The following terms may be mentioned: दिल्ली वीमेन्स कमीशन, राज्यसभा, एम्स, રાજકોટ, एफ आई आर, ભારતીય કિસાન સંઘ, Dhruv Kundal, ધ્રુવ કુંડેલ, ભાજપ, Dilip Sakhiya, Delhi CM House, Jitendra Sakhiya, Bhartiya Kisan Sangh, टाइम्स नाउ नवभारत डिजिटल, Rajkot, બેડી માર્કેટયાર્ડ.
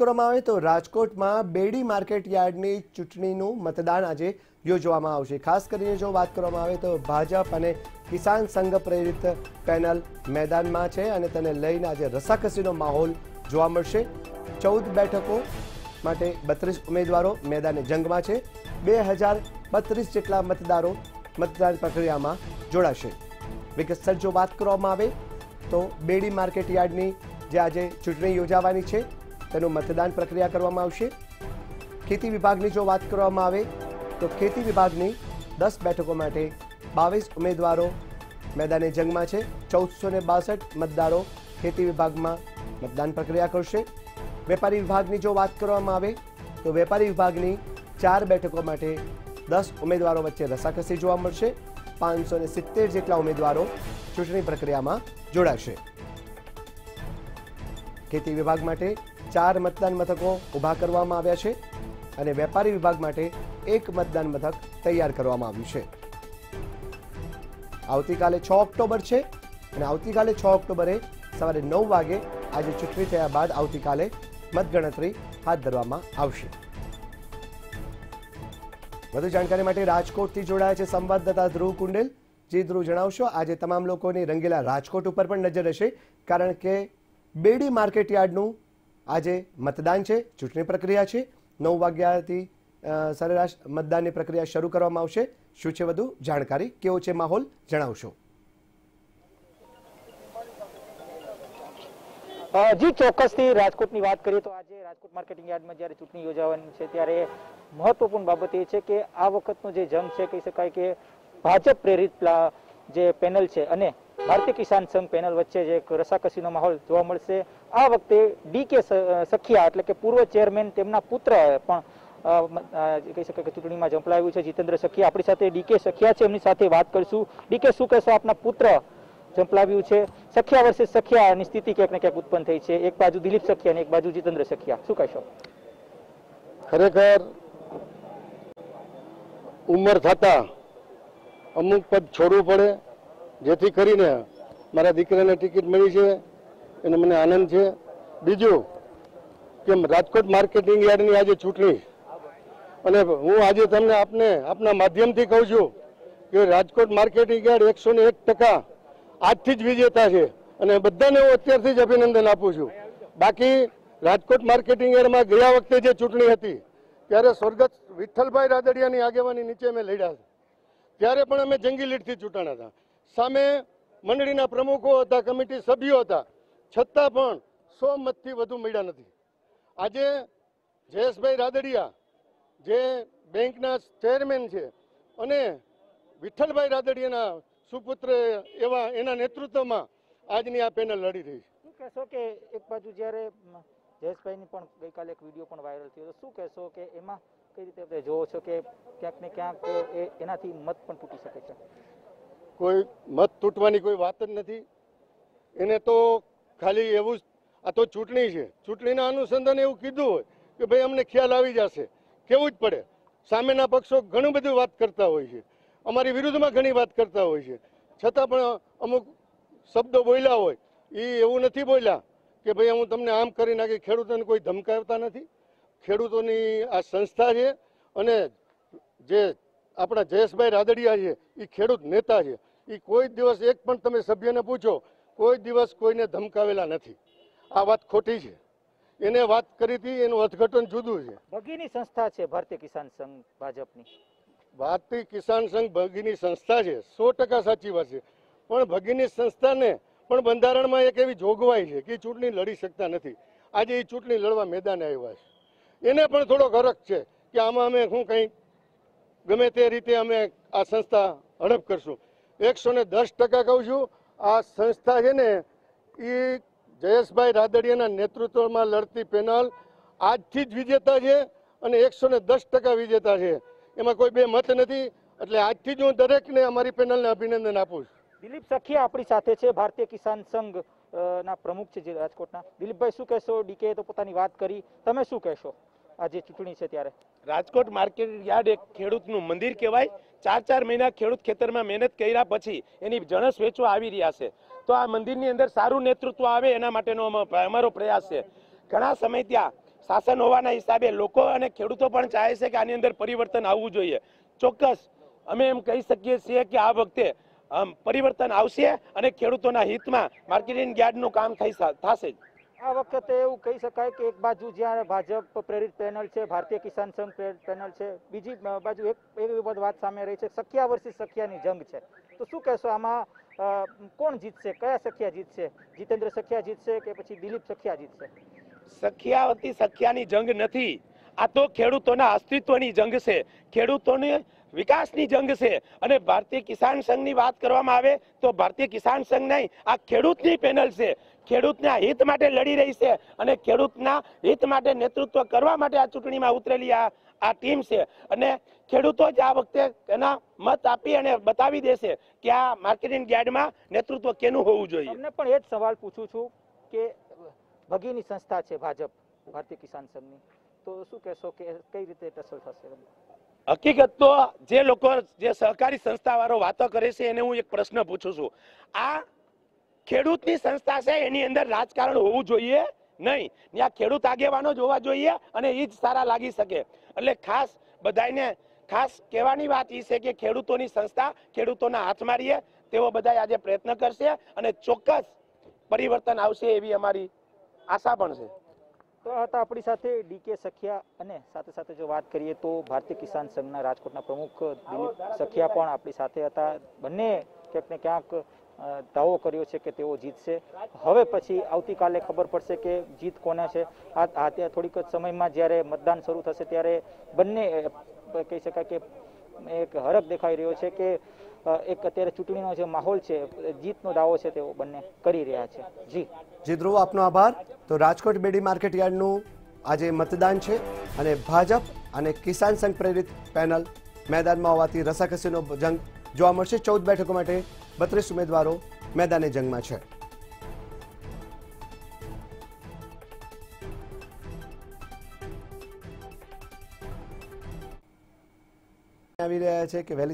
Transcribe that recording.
કરવામાં આવે તો રાજકોટમાં બેડી માર્કેટ યાર્ડની ચૂંટણીનું મતદાન આજે યોજવામાં આવશે। ખાસ કરીને જો વાત કરવામાં આવે તો ભાજપ અને કિસાન સંઘ પ્રેરિત પેનલ મેદાનમાં છે અને તેને લઈને આજે રસાકસીનો માહોલ જોવા મળશે। 14 બેઠકો માટે 32 ઉમેદવારો મેદાને જંગમાં છે। 2032 જેટલા મતદારો મતદાન પ્રક્રિયામાં જોડાશે। વિગતસર જો વાત કરવામાં આવે તો બેડી માર્કેટ યાર્ડની જે આજે ચૂંટણી યોજાવાની છે તેનું મતદાન પ્રક્રિયા કરવામાં આવશે। ખેતી વિભાગની જો વાત કરવામાં આવે તો ખેતી વિભાગની 10 બેઠકો માટે 22 ઉમેદવારો મેદાને જંગમાં છે। 1462 મતદારો ખેતી વિભાગમાં મતદાન પ્રક્રિયા કરશે। વેપારી વિભાગની જો વાત કરવામાં આવે તો વેપારી વિભાગની 4 બેઠકો માટે 10 ઉમેદવારો વચ્ચે રસાકસી જોવા મળશે। 570 જેટલા ઉમેદવારો ચૂંટણી પ્રક્રિયામાં જોડાશે। ખેતી વિભાગ માટે 4 मतदान मथको उभा करवामां आव्या छे अने वेपारी विभाग माटे 1 मतदान मथक तैयार करवामां आव्युं छे। आवतीकाले 6 ऑक्टोबर छे अने आवतीकाले 6 ऑक्टोबरे सवारे 9 वागे आजे चूंटणी थया बाद आवतीकाले मतगणतरी हाथ धरवामां आवशे। વધુ જાણકારી માટે રાજકોટથી જોડાયા છે સંવાદદાતા ધ્રુવ કુંડેલ। જે ધ્રુવ જણાવશો આજે તમામ લોકોની રંગીલા રાજકોટ ઉપર પણ નજર રહેશે કારણ કે બેડી માર્કેટ યાર્ડનું આજે मतदान है, चूंटनी प्रक्रिया है। 9 वाग्याथी सरेराश मतदान प्रक्रिया शुरू करवामां आवशे। शुं छे वधु जाणकारी, केवो छे माहोल जणावशो? जी चौक्सथी राजकोटनी वात करीए तो आजे राजकोट मार्केटिंग यार्ड में ज्यारे चूंटणी योजावानी छे त्यारे महत्वपूर्ण बाबत ए छे के आ वखतनो जे जंग छे कही शकाय के भाजप प्रेरित जे पेनल छे अने भारतीय किसान संघ पेनल वच्चे जे रसाकसीनो माहोल जोवा मळशे। आ वखते डीके सखिया एटले के पूर्व चेरमेन तेमना पुत्र पण कही शकाय के चूंटणीमां जंपलाव्युं छे। जितेन्द्र सखिया आपणी साथे डीके सखिया छे, एमनी साथे वात करीशुं। डीके शुं कहेशो आपना पुत्र जंपलाव्युं छे? सखिया वर्सेस सखियानी स्थिति क्यांक ने क्यांक उत्पन्न थई छे। एक बाजु दिलीप सखिया अने एक बाजु जितेन्द्र सखिया, शुं कहेशो? खरेखर उमर थता अमुक पद छोड़वू पड़े जेथी करीने मारा दीकराने टिकिट मिली छे एनो मने आनंद छे। बीजू के राजकोट मार्केटिंग यार्डनी आज चूंटणी अने हूँ आज तमने आपने आपना माध्यमथी कहूं छूं कि राजकोट मार्केटिंग यार्ड 101% आजथी ज विजेता छे अने बधाने हूँ अत्यारथी ज अभिनंदन आपूं छूं। बाकी राजकोट मार्केटिंग यार्डमां गया वखते जे चूंटणी हती त्यारे स्वर्गस्थ विठ्ठलभाई रादड़ियानी आगेवानी नीचे अमे लड्या त्यारे पण अमे जंगी लीडथी चूंटाणा हता। सामे मंडळीना प्रमुखो हता, कमिटी सभ्यो हता, छतां पण 100 मतथी वधु मळ्या नथी। आजे जयेशभाई रादड़िया जे बेंकना चेरमेन छे अने विठ्ठलभाई रादड़ियाना सुपुत्र एवा एना नेतृत्वमां आजनी आ पेनल लड़ी रही छे। शुं कहेशो के एक बाजु ज्यारे जयेशभाईनी पण गई काले एक विडियो पण वायरल थयो तो शुं कहेशो के एमां कई रीते आपणे जोवो छो के क्यांक ने क्यांक एनाथी मत पण तूटी शके छे? कोई मत तूटवानी कोई वात ज नथी। एने तो खाली एवं आ तो चूंटणी छे, चूंटणीना अनुसंधाने एवुं कीधुं होय के भाई अमने ख्याल आवी जशे। केवुं ज पड़े, सामेना पक्षो घणुं बधुं वात करता होय छे, अमारी विरुद्धमां घणी वात करता होय छे, छतां पण अमुक शब्दो बोल्या होय ए एवुं नथी बोल्या के भाई हूँ तमने आम करी नाखी। खेडूतोने कोई धमकावता नथी। खेडूतोनी आ संस्था छे अने जे अपना जयेशभाई रादड़िया है ये खेडूत नेता है। ये कोई दिवस एक पण तमे सभ्य ने पूछो कोई दिवस कोई ने धमकावेला नथी। आ बात खोटी है। एने बात करी थी एनु अधघटन जुदू है। भगीनी संस्था है भारतीय किसान संघ भाजपनी। भारतीय किसान संघ भगीनी संस्था है 100% साची बात है। पण भगीनी संस्था ने पण बंधारण में एक एवी जोगवाई है कि चूंटणी लड़ी सकता नहीं। आज ये चूंटणी लड़वा मैदाने आव्या छे एने पण थोड़ो गरक है कि आमां अमे हूँ कहीं गमे ते रीते अमे आ संस्था हड़प करशुं। 110% कहूं छुं आ संस्था है ने ई जयेशभाई रादड़ियाना नेतृत्व में लड़ती पेनल आज थी ज विजेता है अने 110% विजेता है। एमां कोई बे मत नथी एटले आज थी ज हूँ दरेक ने अमारी पेनल ने अभिनंदन आपूं छुं। दिलीप सखिया अपनी साथे छे, भारतीय किसान संघ ना प्रमुख है राजकोटना। दिलीप भाई शुं कहेशो? डीके तो पोतानी वात करी, तमे शुं कहेशो? आज चूंटणी है त्यारे राजकोट मार्केट यार्ड एक खेडूतनुं मंदिर कहेवाय। 4-4 महीना खेडूत खेतरमां मेहनत कर्या पछी एनी जणस वेचवा आवी रह्या छे तो आ मंदिरनी अंदर सारुं नेतृत्व आवे एना माटेनो अमारो प्रयास छे। घणा समयथी शासन होवाना हिसाबे लोको अने खेडूतो पण चाहे छे के आनी अंदर परिवर्तन आववुं जोईए। चोक्कस अमे एम कही सकीए छीए के आ वखते परिवर्तन आवशे अने खेडूतोना हितमां मार्केटिंग यार्डनुं काम थशे। आ वखते एवुं कही शकाय के एक बाजू ज्यारे भाजप प्रेरित पेनल छे, भारतीय किसान संघ प्रेरित पेनल छे, बीजी बाजू एक विवाद वात सामे रही छे, सखिया वर्सेस सखियानी जंग छे। तो शुं कहेशो आमां कोण जीतशे, कया सखिया जीतशे, जितेन्द्र सखिया जीतशे के पछी दिलीप सखिया जीतशे? सखिया वती सखियानी जंग नथी, आ तो खेडूतोना अस्तित्वनी जंग छे, खेडूतोने विकासनी जंग छे। अने भारतीय किसान संघनी वात करवामां आवे तो भारतीय किसान संघ नहीं, आ खेडूतनी पेनल छे, खेडूतना हित माटे लड़ी रही छे अने खेडूतना हित माटे नेतृत्व करवा माटे आ चूंटणीमां उतरेली आ टीम छे। अने खेडूतो ज आ वखते एना मत आपी अने बतावी देशे के आ मार्केटिंग यार्डमां नेतृत्व केनुं होवुं जोईए। हमने पण ए ज सवाल पूछूं छुं के भगीनी संस्था छे भाजप भारतीय किसान संघनी, तो शुं कहेशो के कई रीते टसल थशे? हकीकत तो जे लोको जे सहकारी संस्था वाळो वातो करे छे एने हुं एक प्रश्न पूछूं छुं, आ खेडूतनी संस्था छे एनी अंदर राजकारण होवुं जोईए नहीं, न्या खेडूत आगेवानो जोवा जोईए अने ई ज सारा लागी सके। एटले खास बधाने खास कहेवानी वात ई छे के खेडूतोनी संस्था खेडूतोना हाथमां रहीए, तेओ बधाए आजे प्रयत्न करशे अने चोक्कस परिवर्तन आवशे एवी अमारी आशा पण छे। तो हता अपनी साथे डीके सखिया अने साथे साथे जो बात करिए तो भारतीय किसान संघना राजकोटना प्रमुख दिलीप सखिया पण अपनी साथे हता। बंने क्यांक ने क्यांक दावो कर्यो छे के तेओ जीतशे। हवे पछी आवतीकाले खबर पड़शे के जीत कोने छे। आ थोड़ीक समयमां ज्यारे मतदान शरू थशे त्यारे बंने कही शकाय के एक हरख देखाई रह्यो छे के एक अत्यारे चूंटणीनो जे माहोल छे जीतनो दावो छे तेओ बंने करी रह्या छे। जी जी ध्रुव, आपनो आभार। तो राजकोट बेडी मार्केट यार्डनुं आज मतदान छे अने भाजप अने किसान संघ प्रेरित पेनल मैदानमां होवाथी रसाकसीनो जंग जोवा मळशे। 14 बेठको माटे 32 उम्मीदवारों मैदाने जंग में है। वહેલી